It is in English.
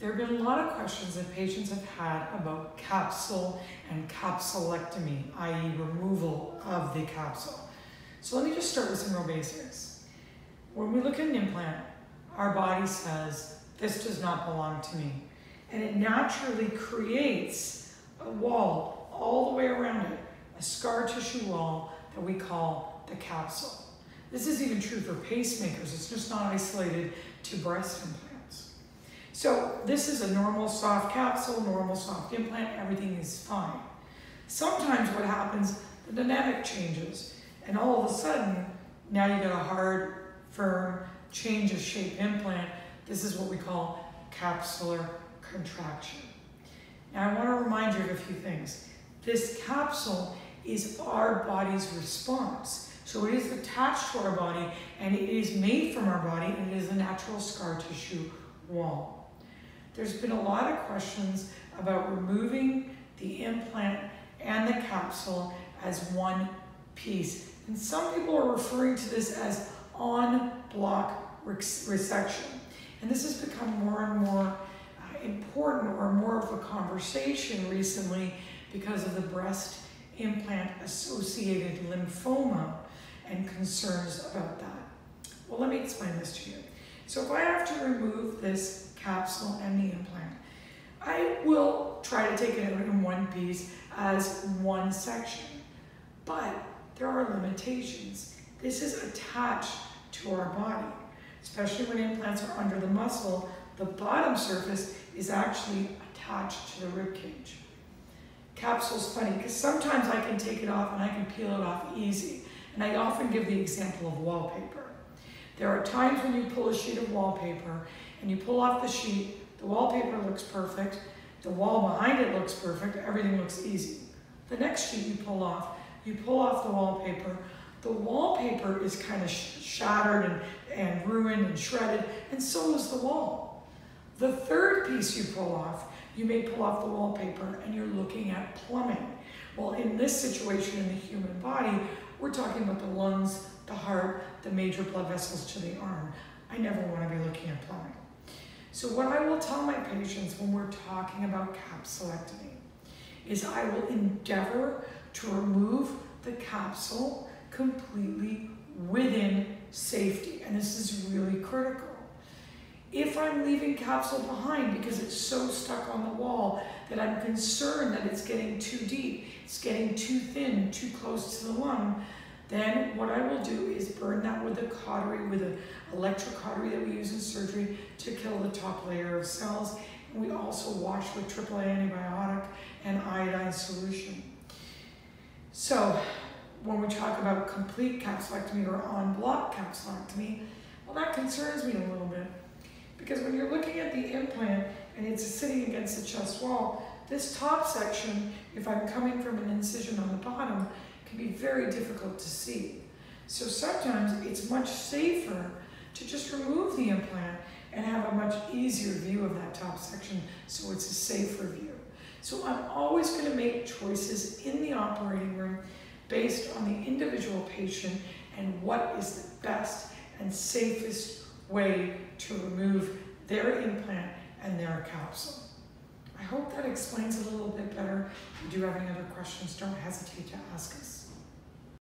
There have been a lot of questions that patients have had about capsule and capsulectomy, i.e. removal of the capsule. So let me just start with some real basics. When we look at an implant, our body says, this does not belong to me. And it naturally creates a wall all the way around it, a scar tissue wall that we call the capsule. This is even true for pacemakers. It's just not isolated to breast implants. So this is a normal soft capsule, normal soft implant, everything is fine. Sometimes what happens, the dynamic changes, and all of a sudden, now you got a hard, firm, change of shape implant. This is what we call capsular contraction. Now I want to remind you of a few things. This capsule is our body's response. So it is attached to our body and it is made from our body and it is a natural scar tissue wall. There's been a lot of questions about removing the implant and the capsule as one piece. And some people are referring to this as on-block resection. And this has become more and more important or more of a conversation recently because of the breast implant-associated lymphoma and concerns about that. Well, let me explain this to you. So if I have to remove this capsule and the implant, I will try to take it out in one piece as one section, but there are limitations. This is attached to our body, especially when implants are under the muscle, the bottom surface is actually attached to the rib cage. Capsule's funny because sometimes I can take it off and I can peel it off easy. And I often give the example of wallpaper. There are times when you pull a sheet of wallpaper and you pull off the sheet, the wallpaper looks perfect, the wall behind it looks perfect, everything looks easy. The next sheet you pull off the wallpaper, the wallpaper is kind of shattered and ruined and shredded, and so is the wall. The third piece you pull off, you may pull off the wallpaper and you're looking at plumbing. Well, in this situation in the human body, we're talking about the lungs, the heart, the major blood vessels to the arm. I never want to be looking at plumbing. So what I will tell my patients when we're talking about capsulectomy is I will endeavor to remove the capsule completely within safety. And this is really critical. If I'm leaving capsule behind because it's so stuck on the wall that I'm concerned that it's getting too deep, it's getting too thin, too close to the lung, then what I will do is burn that with a cautery, with an electrocautery that we use in surgery to kill the top layer of cells. And we also wash with AAA antibiotic and iodine solution. So when we talk about complete capsulectomy or on-block capsulectomy, well, that concerns me a little bit. Because when you're looking at the implant and it's sitting against the chest wall, this top section, if I'm coming from an incision on the bottom, can be very difficult to see. So sometimes it's much safer to just remove the implant and have a much easier view of that top section, so it's a safer view. So I'm always going to make choices in the operating room based on the individual patient and what is the best and safest way to remove their implant and their capsule. I hope that explains a little bit better. If you do have any other questions, don't hesitate to ask us.